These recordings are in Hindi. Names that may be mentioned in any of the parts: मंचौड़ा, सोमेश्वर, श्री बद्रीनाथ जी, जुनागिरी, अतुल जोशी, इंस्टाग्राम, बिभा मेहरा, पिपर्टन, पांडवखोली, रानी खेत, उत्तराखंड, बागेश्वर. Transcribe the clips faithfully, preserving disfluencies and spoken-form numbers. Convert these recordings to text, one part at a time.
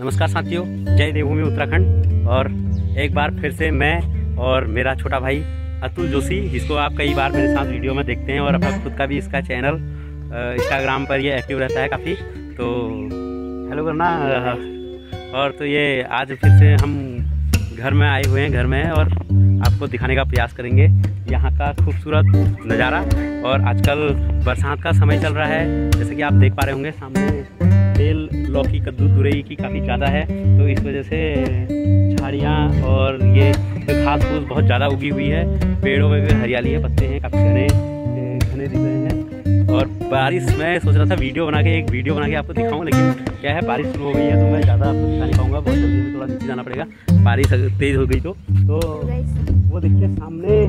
नमस्कार साथियों, जय देवभूमि उत्तराखंड। और एक बार फिर से मैं और मेरा छोटा भाई अतुल जोशी, जिसको आप कई बार मेरे साथ वीडियो में देखते हैं और अपना खुद का भी इसका चैनल इंस्टाग्राम पर ये एक्टिव रहता है काफ़ी, तो हेलो करना। और तो ये आज फिर से हम घर में आए हुए हैं, घर में हैं और आपको दिखाने का प्रयास करेंगे यहाँ का खूबसूरत नज़ारा। और आजकल बरसात का समय चल रहा है, जैसे कि आप देख पा रहे होंगे सामने बेल, लौकी, कद्दू, तुरई की काफ़ी ज़्यादा है, तो इस वजह से झाड़ियाँ और ये घास फूस बहुत ज़्यादा उगी हुई है, पेड़ों में हरियाली है, पत्ते हैं काफ़ी घने घने दिख रहे हैं। और बारिश में सोच रहा था वीडियो बना के एक वीडियो बना के आपको दिखाऊँ, लेकिन क्या है बारिश शुरू हो गई है तो मैं ज़्यादा आपको दिखा नहीं पाऊँगा, बहुत जल्दी थोड़ा नीचे जाना पड़ेगा, बारिश तेज़ हो गई तो, तो वो देखिए सामने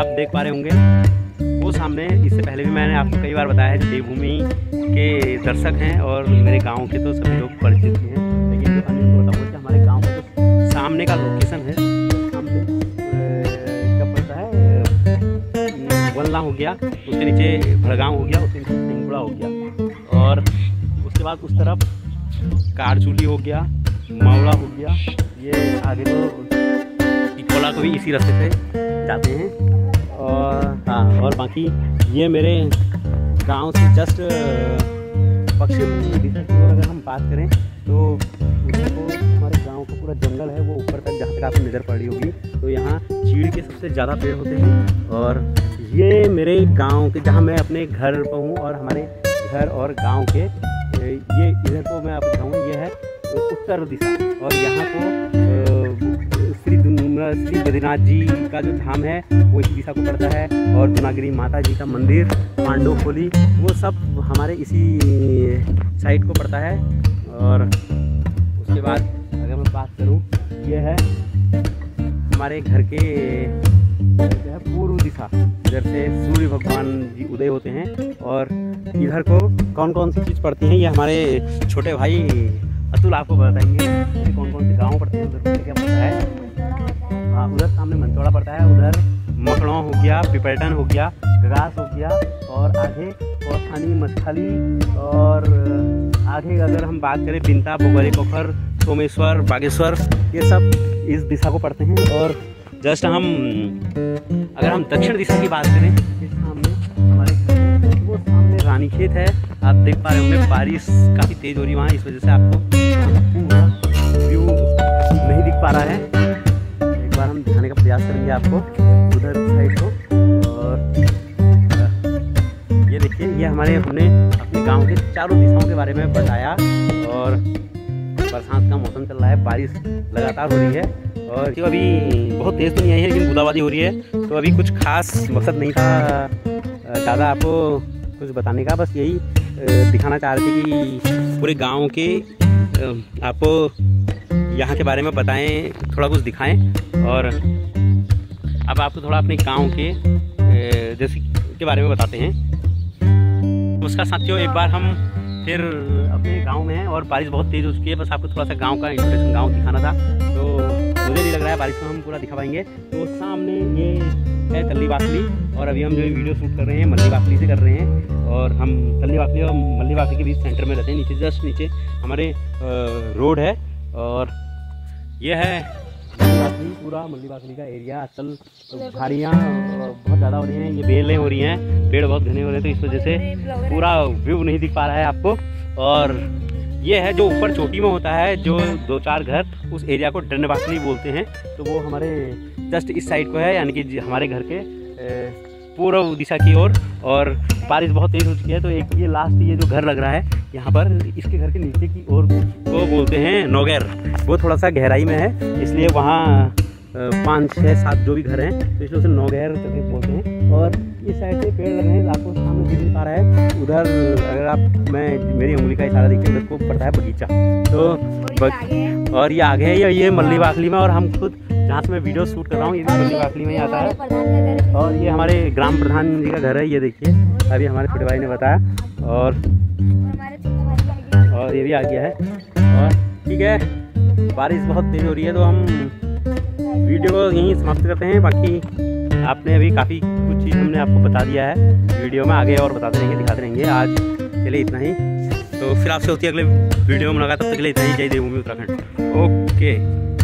आप देख पा रहे होंगे वो सामने। इससे पहले भी मैंने आपको कई बार बताया है, देवभूमि के दर्शक हैं और मेरे गांव के तो सभी लोग परिचित हैं, लेकिन जो अन्य बताऊँ कि हमारे गांव का तो सामने का लोकेशन है, सामने क्या पड़ता है, वल्ला हो गया, उसके नीचे भड़गांव हो गया, उसके नीचे सिंगुड़ा हो गया, और उसके बाद उस तरफ कारचूली हो गया, मावड़ा हो गया, ये आगे तो इकोला को भी इसी रास्ते से जाते हैं। और हाँ, और बाकी ये मेरे गांव से जस्ट पश्चिम दिशा की ओर अगर हम बात करें तो उसको हमारे गांव का पूरा जंगल है, वो ऊपर तक जहाँ तक आपको नज़र पड़ रही होगी, तो यहाँ चीड़ के सबसे ज़्यादा पेड़ होते हैं। और ये मेरे गांव के जहाँ मैं अपने घर पर हूँ, और हमारे घर और गांव के ये इधर को मैं आपको दिखाऊँ, ये है उत्तर दिशा, और यहाँ को श्री श्री बद्रीनाथ जी का जो धाम है वो इसी दिशा को पड़ता है, और जुनागिरी माता जी का मंदिर, पांडवखोली, वो सब हमारे इसी साइड को पड़ता है। और उसके बाद अगर मैं बात करूँ, ये है हमारे घर के पूर्व दिशा, इधर से सूर्य भगवान जी उदय होते हैं। और इधर को कौन कौन सी चीज़ पड़ती हैं, ये हमारे छोटे भाई अतुल आपको बताएंगे कि कौन कौन से गाँव पड़ते हैं, उधर क्या पड़ता है। हाँ, उधर सामने मंचौड़ा पड़ता है, उधर मंचौड़ा हो गया, पिपर्टन हो गया, घास हो गया, और आगे पौथानी, मछली, और आगे अगर हम बात करें पिंता, बोगरे, पोखर, सोमेश्वर, बागेश्वर, ये सब इस दिशा को पड़ते हैं। और जस्ट हम अगर हम दक्षिण दिशा की बात करें, इस सामने हमारे वो सामने रानी खेत है, आप देख पा रहे होंगे बारिश काफ़ी तेज़ हो रही वहाँ, इस वजह से आपको व्यू नहीं दिख पा रहा है, बार हम दिखाने का प्रयास करेंगे आपको उधर साइड को। और ये देखिए, ये हमारे हमने अपने गांव के चारों दिशाओं के बारे में बताया। और बरसात का मौसम चल रहा है, बारिश लगातार हो रही है, और तो अभी बहुत तेज़ तो नहीं आई है, लेकिन बूंदाबांदी हो रही है, तो अभी कुछ खास मकसद नहीं था ज़्यादा आपको कुछ बताने का, बस यही दिखाना चाह रहे थे कि पूरे गाँव के आपको यहाँ के बारे में बताएं, थोड़ा कुछ दिखाएं। और अब आपको थोड़ा अपने गांव के जैसे के बारे में बताते हैं। नमस्कार साथियों, एक बार हम फिर अपने गांव में हैं और बारिश बहुत तेज़ हो चुकी है, बस आपको थोड़ा सा गांव का इंट्रोडक्शन गांव दिखाना था, तो मुझे नहीं लग रहा है बारिश में हम पूरा दिखा पाएंगे। तो सामने ये है तल्ली बाफली, और अभी हम जो वीडियो शूट कर रहे हैं मल्ली बाफली से कर रहे हैं, और हम तल्ली बाफली और मल्ली बाफली के बीच सेंटर में रहते हैं, नीचे जस्ट नीचे हमारे रोड है। और ये है पूरा मल्ली बागली का एरिया, असल झाड़ियाँ बहुत ज़्यादा हो रही हैं, ये बेलें हो रही हैं, पेड़ बहुत घने हो रहे हैं, तो इस वजह से पूरा व्यू नहीं दिख पा रहा है आपको। और ये है जो ऊपर चोटी में होता है, जो दो चार घर, उस एरिया को डंड बागली बोलते हैं, तो वो हमारे जस्ट इस साइड को है, यानी कि हमारे घर के पूर्व दिशा की ओर। और बारिश बहुत तेज़ हो चुकी है, तो एक ये लास्ट ये जो घर लग रहा है यहाँ पर, इसके घर के नीचे की ओर को बोलते हैं नौगैर, वो थोड़ा सा गहराई में है, इसलिए वहाँ पाँच छः सात जो भी घर हैं, तो इसलिए उसे नौगैर करके बोलते हैं। और इस साइड से पेड़ लगे हैं, आपको सामने दिख नहीं पा रहा है, उधर अगर आप मैं मेरी उंगली का इशारा देखिए, उधर को पड़ता है बगीचा, तो बग... और ये आगे है, ये मल्ली बाखली में, और हम खुद जहाँ से मैं वीडियो शूट कर रहा हूँ ये भी मल्ली बाखली में ही आता है। और ये हमारे ग्राम प्रधान जी का घर है, ये देखिए अभी हमारे छोटे भाई ने बताया। और और ये भी आ गया है, और ठीक है बारिश बहुत तेज़ हो रही है, तो हम वीडियो को यहीं समाप्त करते हैं। बाकी आपने अभी काफ़ी कुछ चीज़ हमने आपको बता दिया है, वीडियो में आगे और बताते रहेंगे, दिखाते रहेंगे। आज के लिए इतना ही, तो फिर आपसे होती है अगले वीडियो में लगा, तब तक के लिए जय जय देवभूमि उत्तराखंड। ओके।